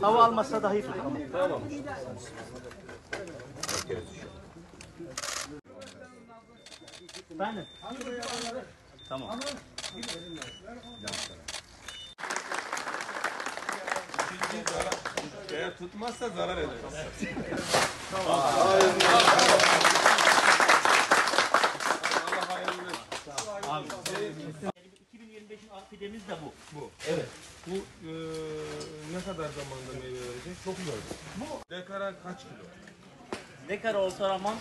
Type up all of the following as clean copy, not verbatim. Hava almasa dahi tutamam. Tamam. Efendim? Tamam. Eğer tutmazsa zarar ederiz. Tamam. Allah hayırlı. Abi. 2025'in akidemiz de bu. Bu. Evet. Bu ne kadar zamanda meyve verecek? Çok zor. Bu dekara kaç kilo? Dekar olsa rağmen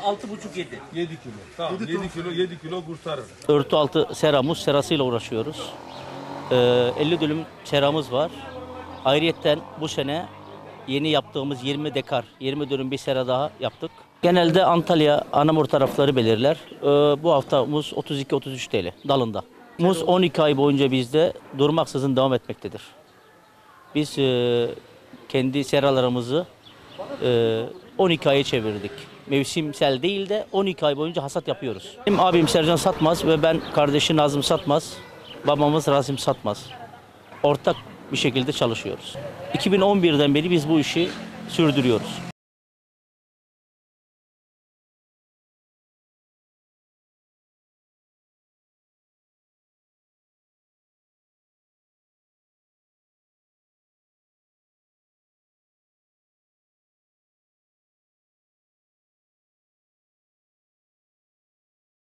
6,5-7. 7 kilo. Tamam. 7 kilo kurtarır. Örtü altı seramız, serasıyla uğraşıyoruz. 50 dönüm seramız var. Ayrıyeten bu sene yeni yaptığımız 20 dekar, 20 dönüm bir sera daha yaptık. Genelde Antalya, Anamur tarafları belirler. Bu hafta muz 32-33 TL dalında. Muz 12 ay boyunca bizde durmaksızın devam etmektedir. Biz kendi seralarımızı 12 aya çevirdik. Mevsimsel değil de 12 ay boyunca hasat yapıyoruz. Benim abim Sercan Satmaz ve ben kardeşi Nazım Satmaz, babamız Rasim Satmaz. Ortak bir şekilde çalışıyoruz. 2011'den beri biz bu işi sürdürüyoruz.